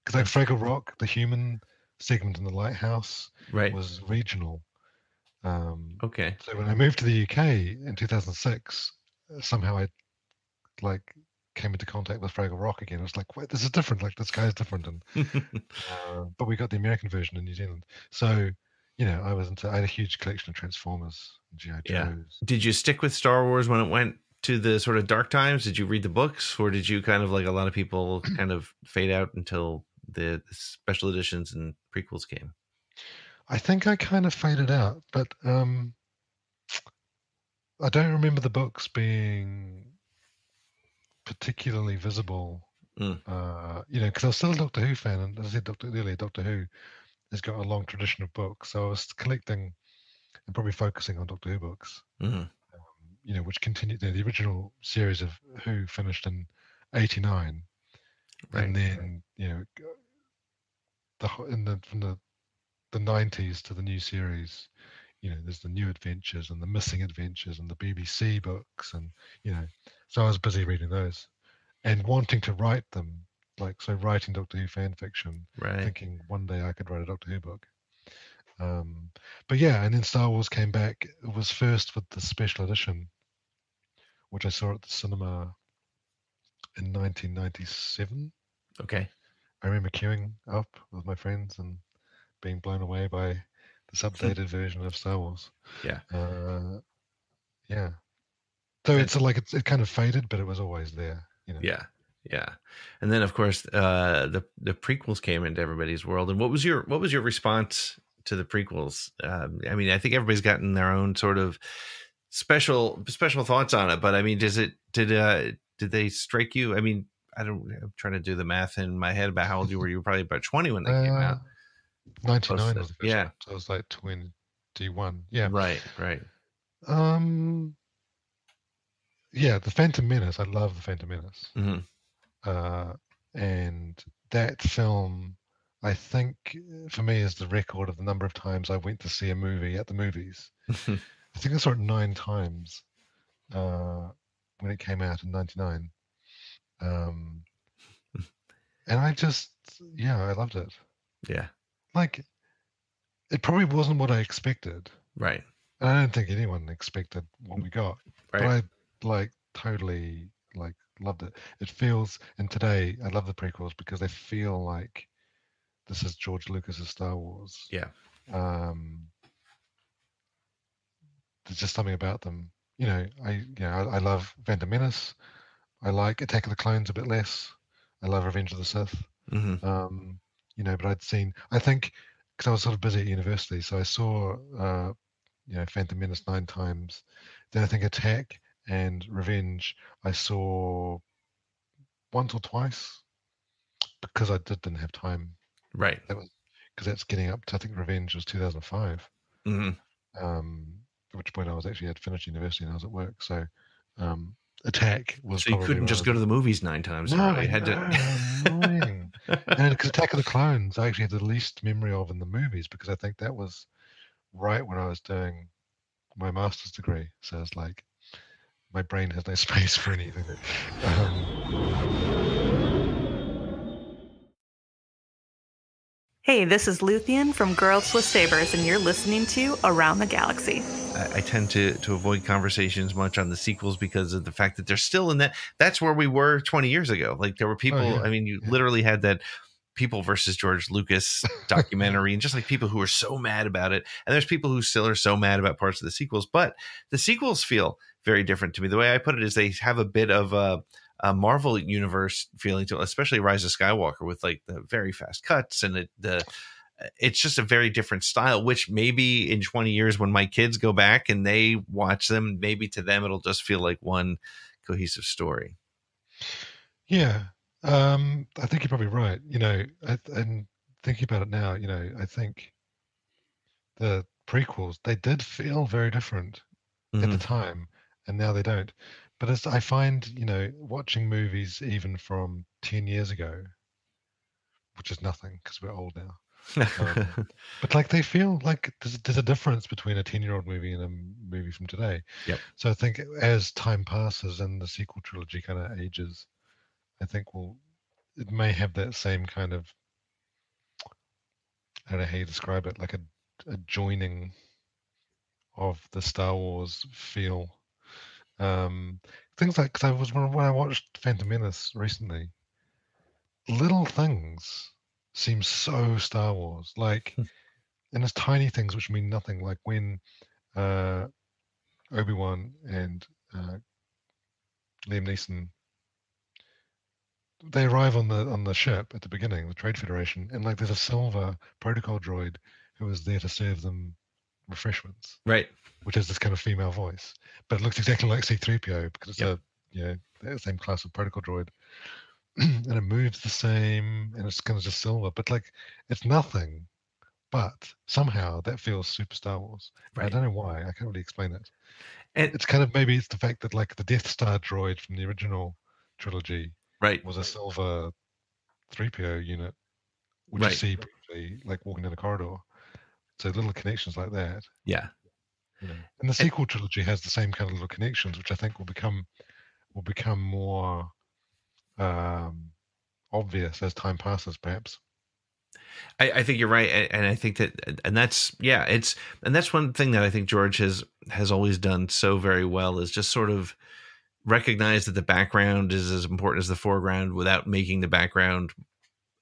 because like Fraggle Rock, the human segment in the lighthouse, right, was regional. Um, okay. So when I moved to the U K in two thousand six, somehow I like came into contact with Fraggle Rock again. I was like, wait, this is different. Like this guy's different. And uh, but we got the American version in New Zealand. So you know, I was into. I had a huge collection of Transformers, G I. Joes. Yeah. Did you stick with Star Wars when it went to the sort of dark times? Did you read the books, or did you kind of like a lot of people kind of fade out until the special editions and prequels came? I think I kind of faded out, but um, I don't remember the books being particularly visible. Mm. Uh, you know, because I was still a Doctor Who fan, and as I said Doctor, earlier, Doctor Who has got a long tradition of books, so I was collecting and probably focusing on Doctor Who books. Mm. You know, which continued, you know, the original series of Who finished in eighty-nine, right, and then right. you know, the in the from the the nineties to the new series, you know, there's the New Adventures and the Missing Adventures and the B B C books, and you know, so I was busy reading those and wanting to write them, like so writing Doctor Who fan fiction, right, thinking one day I could write a Doctor Who book. Um, but yeah, and then Star Wars came back. It was first with the special edition, which I saw at the cinema in nineteen ninety-seven. Okay. I remember queuing up with my friends and being blown away by this updated version of Star Wars. Yeah. Uh, yeah. So it's like, it's, it kind of faded, but it was always there, you know? Yeah. Yeah. And then of course, uh, the, the prequels came into everybody's world. And what was your, what was your response to the prequels? Um, I mean, I think everybody's gotten their own sort of special, special thoughts on it, but I mean, does it, did, uh, did they strike you? I mean, I don't, I'm trying to do the math in my head about how old you were. You were probably about twenty when they uh, came out. ninety-nine was the first yeah. one. So I was like twenty-one. Yeah. Right. Right. Um, yeah. The Phantom Menace. I love the Phantom Menace. Mm-hmm. Uh, and that film, I think for me is the record of the number of times I went to see a movie at the movies. I think I saw it nine times uh, when it came out in ninety-nine. Um, and I just, yeah, I loved it. Yeah. Like it probably wasn't what I expected. Right. And I don't think anyone expected what we got. Right. But I like totally like loved it. It feels, and today I love the prequels because they feel like this is George Lucas's Star Wars. Yeah. Um, there's just something about them. You know, I you know, I, I love Phantom Menace. I like Attack of the Clones a bit less. I love Revenge of the Sith. Mm-hmm. Um, you know, but I'd seen, I think, because I was sort of busy at university, so I saw, uh, you know, Phantom Menace nine times. Then I think Attack and Revenge I saw once or twice because I did, didn't have time. Right. That was because that's getting up to, I think Revenge was two thousand five. Mm-hmm. Um, at which point I was actually, I'd finished university and I was at work. So, um, Attack was. So you couldn't just go to the movies nine times. No, I had no, to. Annoying. And because Attack of the Clones, I actually had the least memory of in the movies because I think that was right when I was doing my master's degree. So it's like my brain has no space for anything. Um... Hey, this is Luthien from Girls with Sabers, and you're listening to Around the Galaxy. I tend to, to avoid conversations much on the sequels because of the fact that they're still in that. That's where we were twenty years ago. Like there were people, oh, yeah. I mean, you yeah. literally had that People versus George Lucas documentary and just like people who are so mad about it. And there's people who still are so mad about parts of the sequels, but the sequels feel very different to me. The way I put it is they have a bit of a, a Marvel universe feeling to, especially Rise of Skywalker with like the very fast cuts and it, the, it's just a very different style, which maybe in twenty years when my kids go back and they watch them, maybe to them, it'll just feel like one cohesive story. Yeah. Um, I think you're probably right. You know, I, and thinking about it now, you know, I think the prequels, they did feel very different mm-hmm. at the time and now they don't. But as I find, you know, watching movies even from ten years ago, which is nothing because we're old now. um, but like they feel like there's, there's a difference between a ten year old movie and a movie from today. Yep. So I think as time passes and the sequel trilogy kind of ages, I think we'll, it may have that same kind of, I don't know how you describe it, like a, a joining of the Star Wars feel. Um, things like, because I was, when I watched Phantom Menace recently, little things seems so Star Wars, like, and there's tiny things which mean nothing, like when uh, Obi-Wan and uh, Liam Neeson, they arrive on the on the ship at the beginning, the Trade Federation, and like there's a silver protocol droid who is there to serve them refreshments, right? Which is this kind of female voice, but it looks exactly like C three P O because it's yep. a you know the same class of protocol droid. And it moves the same and it's kind of just silver, but like it's nothing, but somehow that feels super Star Wars. Right. I don't know why. I can't really explain it. And it's kind of, maybe it's the fact that like the Death Star droid from the original trilogy right. was a silver three P O unit, which right. you see briefly, like walking down a corridor. So little connections like that. Yeah. You know. And the sequel and- trilogy has the same kind of little connections, which I think will become will become more um obvious as time passes, perhaps. I, I think you're right, and, and I think that, and that's yeah, it's and that's one thing that I think George has has always done so very well is just sort of recognize that the background is as important as the foreground without making the background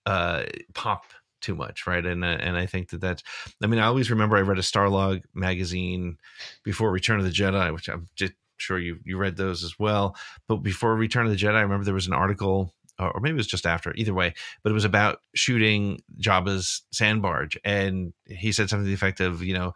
uh pop too much, right? And uh, and I think that that's, I mean, I always remember I read a Starlog magazine before Return of the Jedi, which I'm just. Sure you you read those as well, but before Return of the Jedi I remember there was an article, or maybe it was just after, either way, but it was about shooting Jabba's sand barge, and he said something to the effect of, you know,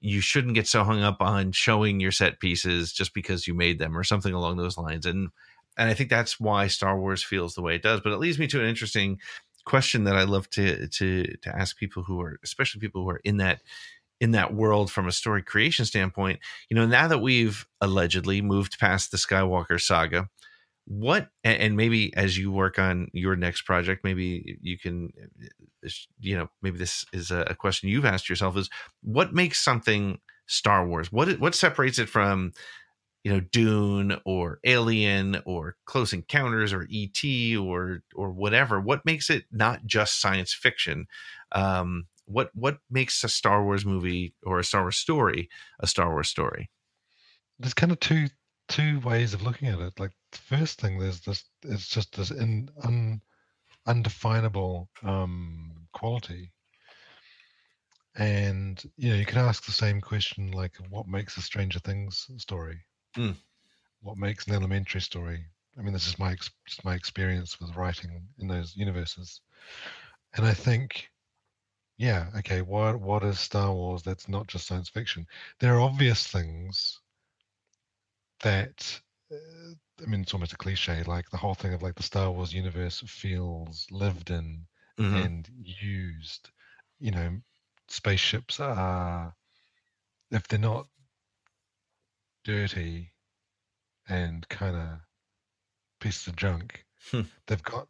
you shouldn't get so hung up on showing your set pieces just because you made them, or something along those lines. And and I think that's why Star Wars feels the way it does. But it leads me to an interesting question that I love to to to ask people who are, especially people who are in that in that world from a story creation standpoint. You know, now that we've allegedly moved past the Skywalker saga, what, and maybe as you work on your next project, maybe you can, you know, maybe this is a question you've asked yourself, is what makes something Star Wars? What, what separates it from, you know, Dune or Alien or Close Encounters or E T or, or whatever? What makes it not just science fiction? Um, What what makes a Star Wars movie or a Star Wars story a Star Wars story? There's kind of two two ways of looking at it. Like the first thing, there's this, it's just this in, un, undefinable um, quality. And, you know, you can ask the same question, like, what makes a Stranger Things story? Mm. What makes an Elementary story? I mean, this is my just my experience with writing in those universes. And I think, yeah, okay, what what is Star Wars that's not just science fiction? There are obvious things that, uh, I mean, it's almost a cliche, like the whole thing of like the Star Wars universe feels lived in mm-hmm. and used, you know. Spaceships are, if they're not dirty and kind of pieces of junk, hmm. they've got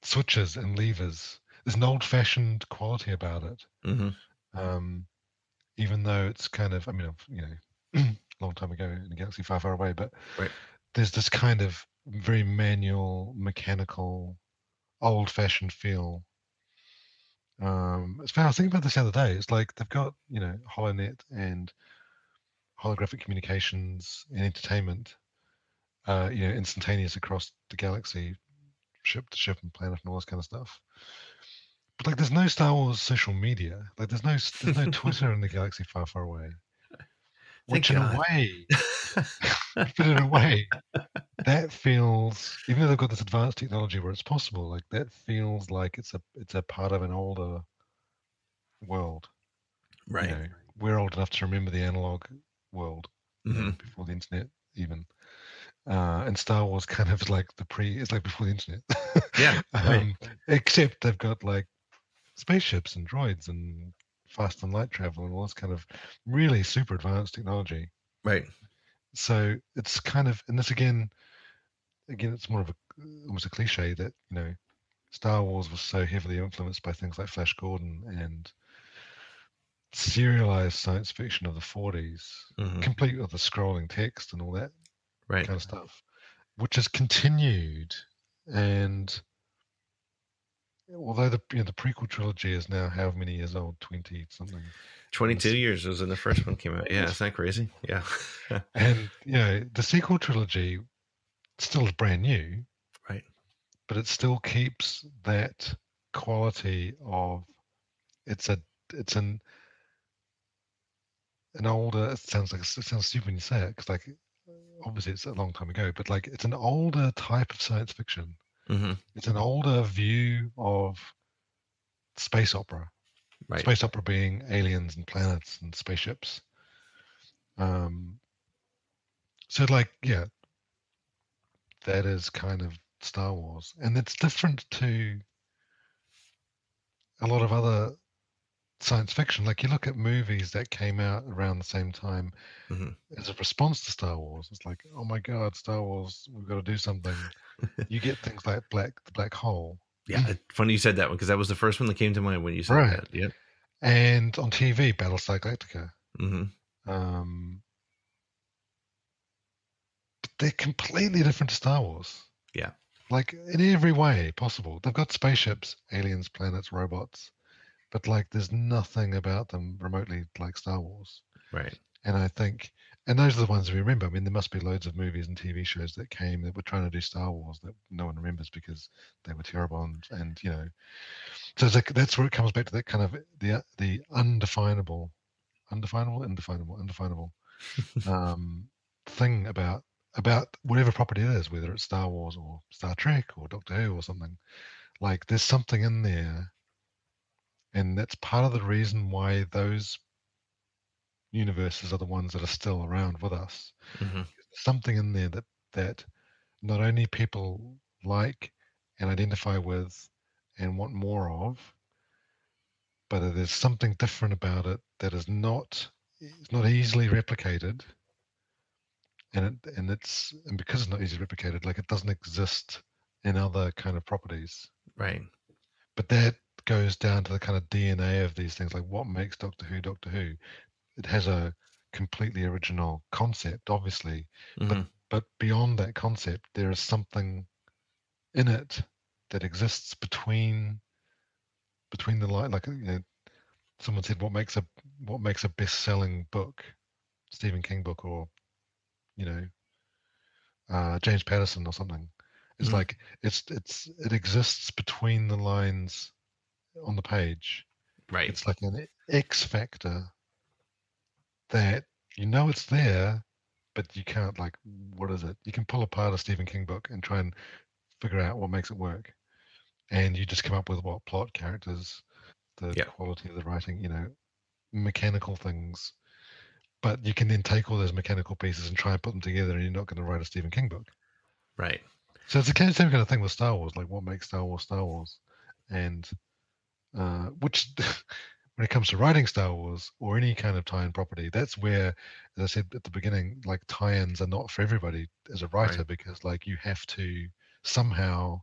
switches and levers. There's an old-fashioned quality about it, mm-hmm. um, even though it's kind of, I mean, you know, a long time ago in a galaxy far, far away, but right. there's this kind of very manual, mechanical, old-fashioned feel. Um, it's funny, I was thinking about this the other day. It's like they've got, you know, HoloNet and holographic communications and entertainment, uh, you know, instantaneous across the galaxy, ship to ship and planet and all this kind of stuff. But like, there's no Star Wars social media. Like, there's no there's no Twitter in the galaxy far, far away. Thank which God. in a way, but in a way, that feels, even though they've got this advanced technology where it's possible, like that feels like it's a it's a part of an older world. Right. You know, we're old enough to remember the analog world mm-hmm. before the internet, even. Uh, and Star Wars kind of is like the pre, it's like before the internet. Yeah. um, right. Except they've got like spaceships and droids and fast and light travel and all this kind of really super advanced technology. Right. So it's kind of, and this again, again, it's more of a, almost a cliche that, you know, Star Wars was so heavily influenced by things like Flash Gordon and serialized science fiction of the forties, mm-hmm. complete with the scrolling text and all that right. kind of stuff, which has continued. And although the you know, the prequel trilogy is now how many years old? Twenty something. Twenty-two was, years was when the first one came out. Yeah, isn't that crazy? Yeah. And you know, the sequel trilogy still is brand new, right? But it still keeps that quality of it's a it's an an older. It sounds like it sounds stupid when you say it because like obviously it's a long time ago, but like it's an older type of science fiction. Mm-hmm. It's an older view of space opera. Right. Space opera being aliens and planets and spaceships. Um, so, like, yeah, that is kind of Star Wars. And it's different to a lot of other science fiction. Like, you look at movies that came out around the same time mm-hmm. as a response to Star Wars. It's like, oh my God, Star Wars, we've got to do something. You get things like Black the Black Hole. Yeah, funny you said that one because that was the first one that came to mind when you said right. that. Yeah, and on T V, Battlestar Galactica. Mm-hmm. Um, but they're completely different to Star Wars. Yeah, like in every way possible. They've got spaceships, aliens, planets, robots, but like there's nothing about them remotely like Star Wars. Right. And I think. And those are the ones we remember. I mean, there must be loads of movies and T V shows that came that were trying to do Star Wars that no one remembers because they were terrible. And, and you know, so it's like, that's where it comes back to that kind of the the undefinable, undefinable, indefinable, undefinable um, thing about about whatever property it is, whether it's Star Wars or Star Trek or Doctor Who or something. Like, there's something in there, and that's part of the reason why those universes are the ones that are still around with us. Mm-hmm. Something in there that that not only people like and identify with and want more of, but there's something different about it that is not it's not easily replicated, and it and it's and because it's not easily replicated, like it doesn't exist in other kind of properties. Right. But that goes down to the kind of D N A of these things, like what makes Doctor Who Doctor Who. It has a completely original concept, obviously, mm-hmm. but but beyond that concept, there is something in it that exists between between the line. Like, you know, someone said, "What makes a what makes a best-selling book, Stephen King book, or you know, uh, James Patterson or something?" It's mm-hmm. like it's it's it exists between the lines on the page. Right. It's like an X factor that you know it's there, but you can't, like, what is it? You can pull apart a Stephen King book and try and figure out what makes it work. And you just come up with what plot, characters, the yeah. quality of the writing, you know, mechanical things. But you can then take all those mechanical pieces and try and put them together, and you're not going to write a Stephen King book. Right. So it's the same kind of thing with Star Wars, like what makes Star Wars Star Wars? And uh, which, when it comes to writing Star Wars or any kind of tie-in property, that's where, as I said at the beginning, like tie-ins are not for everybody as a writer, right. because like you have to somehow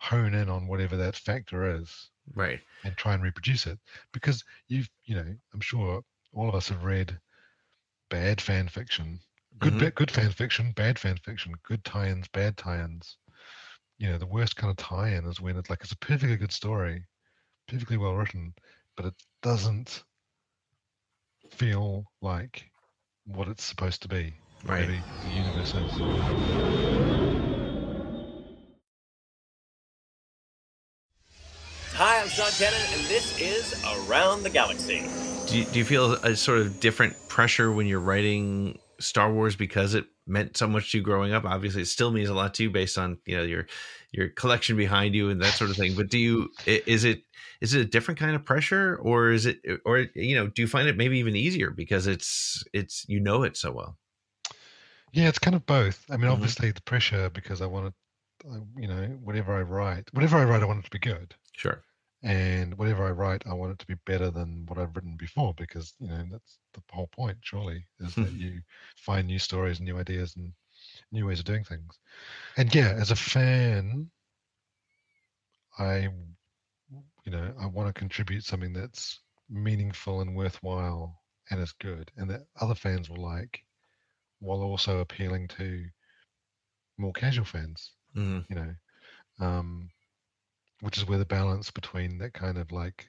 hone in on whatever that factor is, right, and try and reproduce it. Because you've, you know, I'm sure all of us have read bad fan fiction, good mm-hmm. good fan fiction, bad fan fiction, good tie-ins, bad tie-ins. You know, the worst kind of tie-in is when it's like it's a perfectly good story, perfectly well written, but it doesn't feel like what it's supposed to be. Right. Maybe the universe is. Hi, I'm Sean Cannon, and this is Around the Galaxy. Do you, do you feel a sort of different pressure when you're writing Star Wars because it meant so much to you growing up? Obviously, it still means a lot to you based on, you know, your your collection behind you and that sort of thing. But do you is it is it a different kind of pressure, or is it, or, you know, do you find it maybe even easier because it's it's you know it so well? Yeah, it's kind of both. I mean, mm-hmm. obviously the pressure because I want to, you know, whatever I write, whatever I write, I want it to be good. Sure. And whatever I write, I want it to be better than what I've written before, because, you know, that's the whole point, surely, is that you find new stories and new ideas and new ways of doing things. And yeah, as a fan, I, you know, I want to contribute something that's meaningful and worthwhile and is good and that other fans will like, while also appealing to more casual fans, mm-hmm. you know. Um, Which is where the balance between that kind of, like,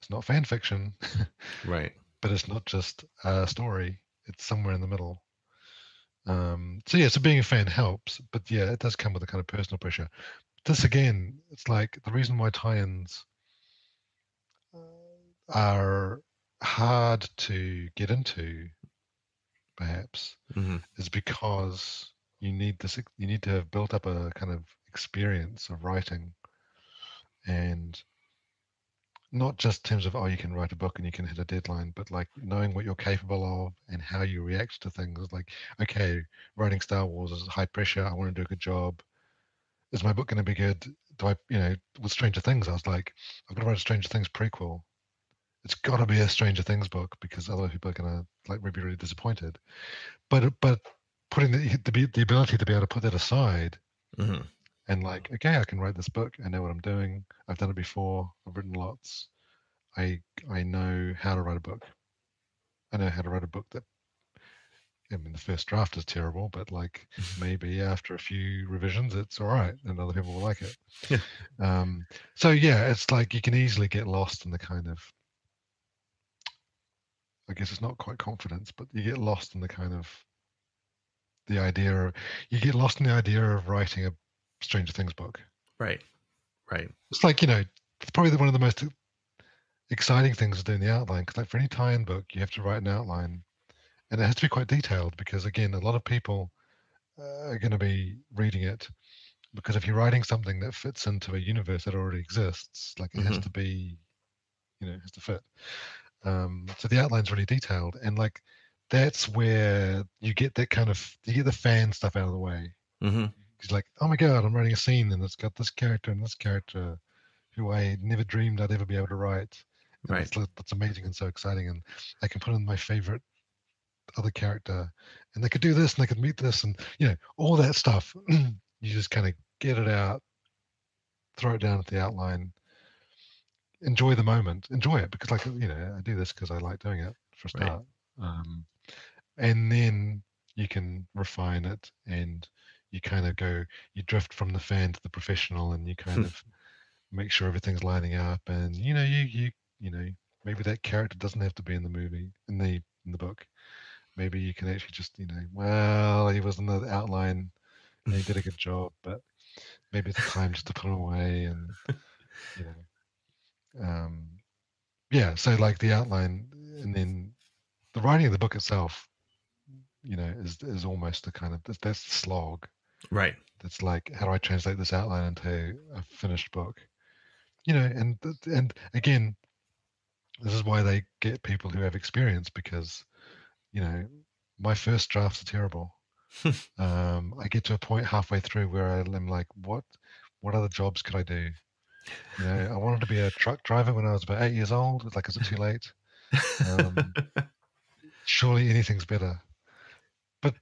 it's not fan fiction, right? But it's not just a story; it's somewhere in the middle. Um, so yeah, so being a fan helps, but yeah, it does come with a kind of personal pressure. This again, it's like the reason why tie-ins are hard to get into, perhaps, mm-hmm. is because you need this. You need to have built up a kind of experience of writing, and not just in terms of, oh, you can write a book and you can hit a deadline, but like knowing what you're capable of and how you react to things. Like, okay, writing Star Wars is high pressure, I want to do a good job. Is my book going to be good? Do I, you know, with Stranger Things, I was like, I've got to write a Stranger Things prequel. It's got to be a Stranger Things book because other people are going to like be really disappointed. But but putting the the, the ability to be able to put that aside. Mm-hmm. And like, okay, I can write this book. I know what I'm doing. I've done it before. I've written lots. I I know how to write a book. I know how to write a book that, I mean, the first draft is terrible, but like maybe after a few revisions, it's all right, and other people will like it. Yeah. Um, so yeah, it's like you can easily get lost in the kind of, I guess it's not quite confidence, but you get lost in the kind of, the idea of, you get lost in the idea of writing a Stranger Things book. Right. Right. It's like, you know, it's probably one of the most exciting things is doing the outline, because like for any tie-in book, you have to write an outline, and it has to be quite detailed because, again, a lot of people uh, are going to be reading it, because if you're writing something that fits into a universe that already exists, like it mm-hmm. has to be, you know, it has to fit. Um, so the outline's really detailed, and like that's where you get that kind of, you get the fan stuff out of the way. Mm-hmm. He's like, oh my God, I'm writing a scene and it's got this character and this character who I never dreamed I'd ever be able to write. And right. It's, it's amazing and so exciting. And I can put in my favorite other character and they could do this and they could meet this and, you know, all that stuff. You just kind of get it out, throw it down at the outline, enjoy the moment, enjoy it. Because, like, you know, I do this because I like doing it for a start. Right. Um, and then you can refine it, and you kind of go, you drift from the fan to the professional, and you kind of make sure everything's lining up. And, you know, you, you, you know, maybe that character doesn't have to be in the movie, in the, in the book. Maybe you can actually just, you know, well, he was in the outline and he did a good job, but maybe it's time just to put him away. And, you know, um, yeah, so like the outline and then the writing of the book itself, you know, is is almost the kind of, that's, that's the slog. Right. That's like, how do I translate this outline into a finished book? You know, and and again, this is why they get people who have experience, because, you know, my first drafts are terrible. um, I get to a point halfway through where I'm like, what what other jobs could I do? You know, I wanted to be a truck driver when I was about eight years old. It's like, is it too late? Um, surely anything's better. But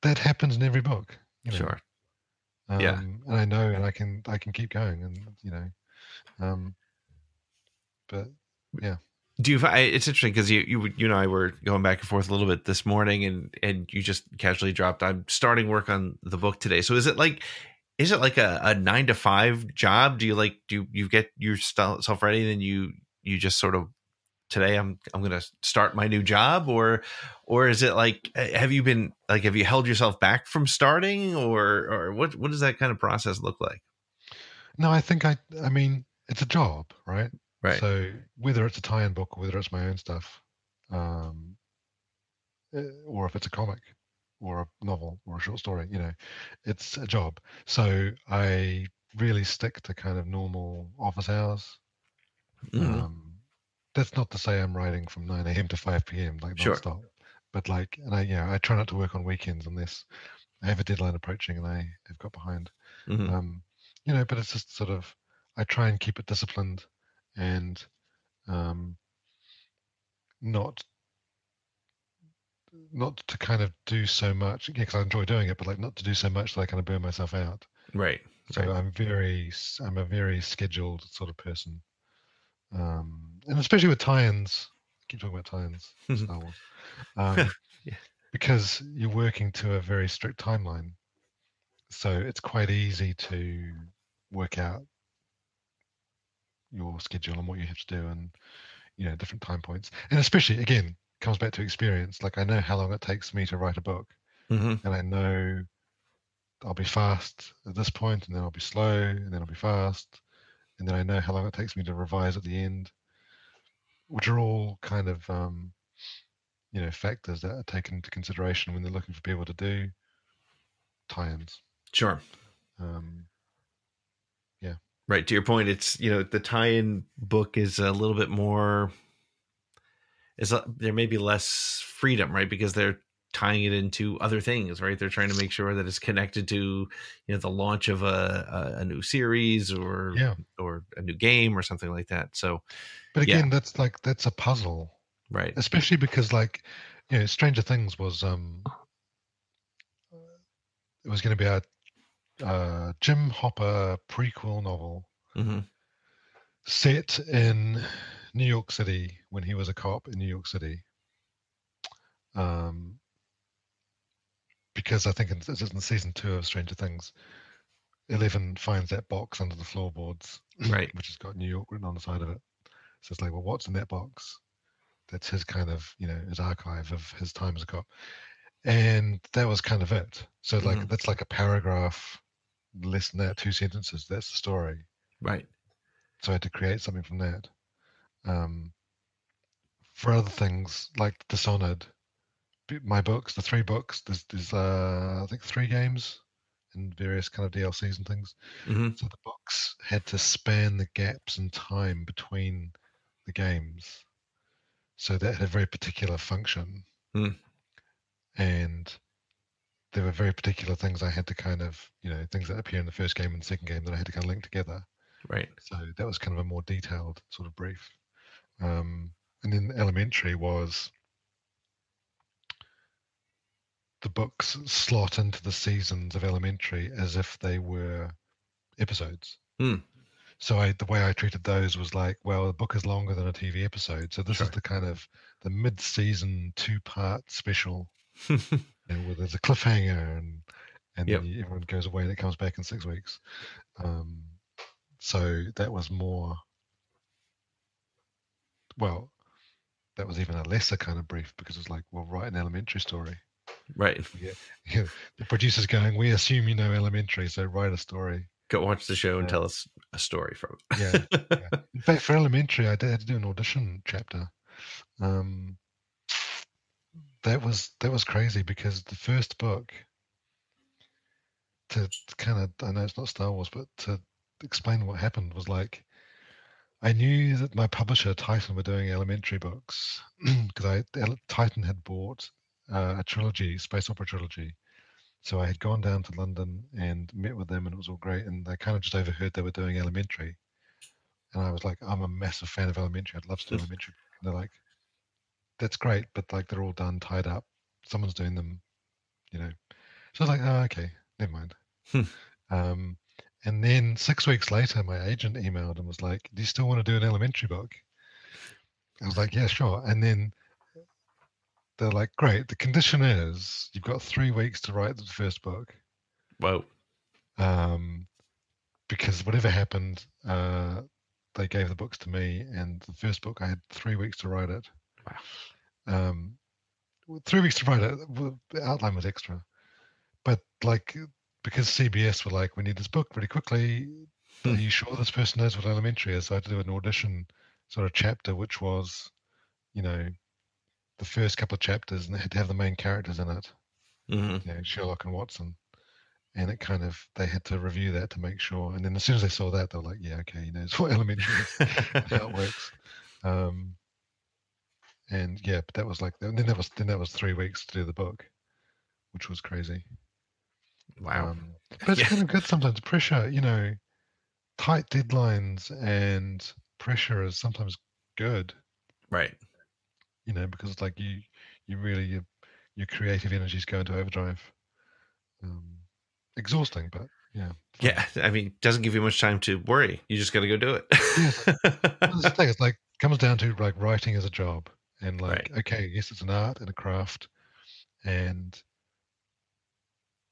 that happens in every book. You know? Sure. Um, yeah. And I know, and I can I can keep going, and you know, um, but yeah. Do you? It's interesting because you, you you and I were going back and forth a little bit this morning, and and you just casually dropped, I'm starting work on the book today. So is it like, is it like a, a nine to five job? Do you like do you get yourself ready and then you you just sort of, today I'm I'm gonna start my new job, or or is it like, have you been like have you held yourself back from starting, or or what what does that kind of process look like? No, I think I I mean it's a job, right? Right. So whether it's a tie-in book, or whether it's my own stuff, um, or if it's a comic, or a novel, or a short story, you know, it's a job. So I really stick to kind of normal office hours. Mm-hmm. Um, that's not to say I'm writing from nine a.m. to five p.m. like nonstop, sure. But like, and I, yeah, I try not to work on weekends unless I have a deadline approaching and I have got behind. Mm-hmm. Um, you know, but it's just sort of, I try and keep it disciplined. And um, not not to kind of do so much, because yeah, I enjoy doing it, but like not to do so much that I kind of burn myself out. Right. So right. I'm very, I'm a very scheduled sort of person, um, and especially with tie-ins. I keep talking about tie-ins, Star Wars, um, yeah. Because you're working to a very strict timeline, so it's quite easy to work out your schedule and what you have to do, and you know, different time points. And especially, again, comes back to experience. Like, I know how long it takes me to write a book, mm-hmm. and I know I'll be fast at this point, and then I'll be slow, and then I'll be fast, and then I know how long it takes me to revise at the end, which are all kind of um you know, factors that are taken into consideration when they're looking for people to do tie-ins. Sure. um Right. To your point, it's, you know, the tie-in book is a little bit more, is there may be less freedom, right? Because they're tying it into other things, right? They're trying to make sure that it's connected to, you know, the launch of a, a, a new series, or, yeah. or a new game or something like that. So, but again, yeah. that's like, that's a puzzle, right? Especially because like, you know, Stranger Things was, um, it was going to be our uh Jim Hopper prequel novel, mm-hmm. set in New York City when he was a cop in New York City, um because I think in, it's in season two of Stranger Things, Eleven finds that box under the floorboards, right, which has got New York written on the side of it. So it's like, well, what's in that box? That's his kind of, you know, his archive of his time as a cop. And that was kind of it. So like, mm-hmm. that's like a paragraph, less than that, two sentences. That's the story, right? So I had to create something from that. Um, for other things like Dishonored, my books, the three books, there's, there's uh, I think three games and various kind of D L Cs and things. Mm-hmm. So the books had to span the gaps in time between the games, so that had a very particular function. Mm. And there were very particular things I had to kind of, you know, things that appear in the first game and the second game that I had to kind of link together. Right. So that was kind of a more detailed sort of brief. Um, and then Elementary was the books slot into the seasons of Elementary as if they were episodes. Mm. So I, the way I treated those was like, well, the book is longer than a T V episode. So this sure. is the kind of the mid-season two-part special. You know, where there's a cliffhanger, and and yep. then everyone goes away and it comes back in six weeks. Um, so that was more, well, that was even a lesser kind of brief, because it's like, well, write an Elementary story. Right. Yeah. Yeah. The producer's going, we assume you know Elementary, so write a story. Go watch the show and yeah. tell us a story from it. yeah, yeah. In fact, for Elementary, I did, had to do an audition chapter. Um, that was that was crazy because the first book, to, to kind of, I know it's not Star Wars, but to explain what happened was like, I knew that my publisher, Titan, were doing Elementary books because Titan had bought uh, a trilogy, space opera trilogy. So I had gone down to London and met with them, and it was all great. And I kind of just overheard they were doing Elementary. And I was like, I'm a massive fan of Elementary. I'd love to do Elementary. And they're like, that's great, but like they're all done, tied up. Someone's doing them, you know. So I was like, oh, okay, never mind. um, and then six weeks later, my agent emailed and was like, do you still want to do an Elementary book? I was like, yeah, sure. And then they're like, great, the condition is you've got three weeks to write the first book. Wow. Um, because whatever happened, uh, they gave the books to me, and the first book, I had three weeks to write it. Wow. Um, three weeks to write it, the outline was extra. But like, because C B S were like, we need this book pretty quickly, hmm. are you sure this person knows what Elementary is? So I had to do an audition sort of chapter, which was, you know, the first couple of chapters, and they had to have the main characters in it, mm-hmm. you know, Sherlock and Watson, and it kind of, they had to review that to make sure. And then as soon as they saw that, they were like, yeah, okay, you know, it's what Elementary is, how it works. Um, and yeah, but that was like, and then that was, then that was three weeks to do the book, which was crazy. Wow. Um, but it's yeah. kind of good sometimes. Pressure, you know, tight deadlines and pressure is sometimes good. Right. You know, because it's like you, you really, your, your creative energies go into overdrive. Um, exhausting, but yeah. Yeah, I mean, it doesn't give you much time to worry. You just got to go do it. yeah, it's like, well, the thing, it's like, comes down to like writing as a job, and like, right. okay, yes, it's an art and a craft, and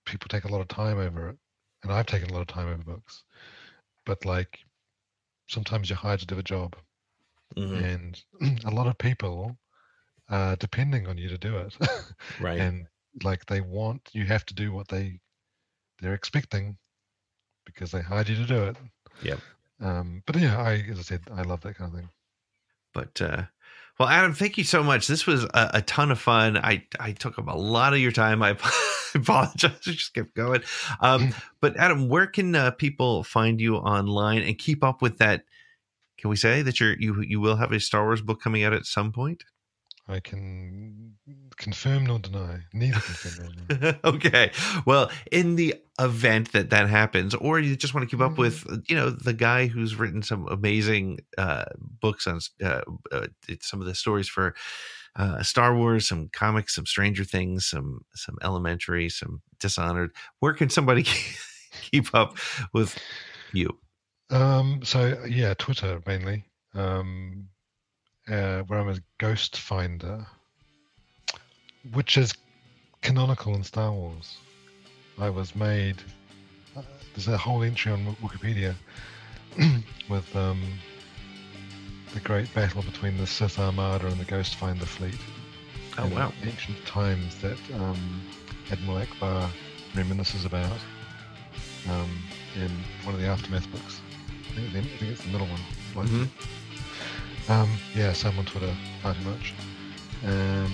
people take a lot of time over it, and I've taken a lot of time over books, but like, sometimes you're hired to do a job, mm-hmm. and a lot of people uh depending on you to do it. Right. And like they want you have to do what they they're expecting because they hired you to do it. Yeah. Um but yeah, I as I said, I love that kind of thing. But uh well, Adam, thank you so much. This was a, a ton of fun. I I took up a lot of your time. I apologize. I just kept going. Um but Adam, where can uh, people find you online and keep up with that? Can we say that you're you you will have a Star Wars book coming out at some point? I can confirm nor deny. Neither confirm nor deny. Okay. Well, in the event that that happens, or you just want to keep up with, you know, the guy who's written some amazing uh, books on uh, uh, some of the stories for uh, Star Wars, some comics, some Stranger Things, some some Elementary, some Dishonored. Where can somebody keep up with you? Um. So yeah, Twitter mainly. Um. Uh, where I'm a ghost finder, which is canonical in Star Wars. I was made, uh, there's a whole entry on Wikipedia with um, the great battle between the Sith Armada and the Ghost Finder fleet. Oh, wow. In ancient times that um, Admiral Akbar reminisces about um, in one of the Aftermath books. I think, I think it's the middle one. Like, mm-hmm. Um, yeah, so I'm on Twitter far too much. Um,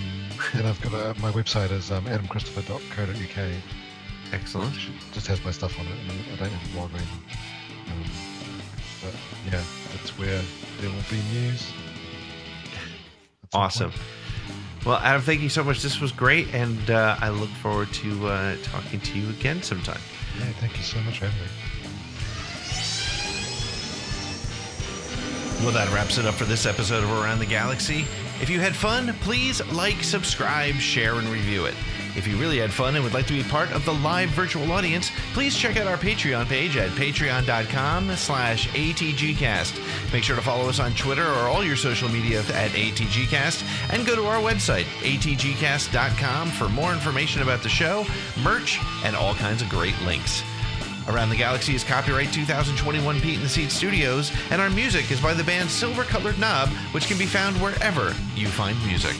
and I've got a, my website is um, adam christopher dot co dot u k. Excellent. Just has my stuff on it. And I don't have a blog or anything. Um, but yeah, that's where there will be news. Awesome. Well, Adam, thank you so much. This was great. And uh, I look forward to uh, talking to you again sometime. Yeah, thank you so much for having me. Well, that wraps it up for this episode of Around the Galaxy. If you had fun, please like, subscribe, share, and review it. If you really had fun and would like to be part of the live virtual audience, please check out our Patreon page at patreon dot com slash A T G cast. Make sure to follow us on Twitter or all your social media at A T G cast, and go to our website, A T G cast dot com, for more information about the show, merch, and all kinds of great links. Around the Galaxy is copyright two thousand twenty-one Pete in the Seat Studios, and our music is by the band Silver Colored Knob, which can be found wherever you find music.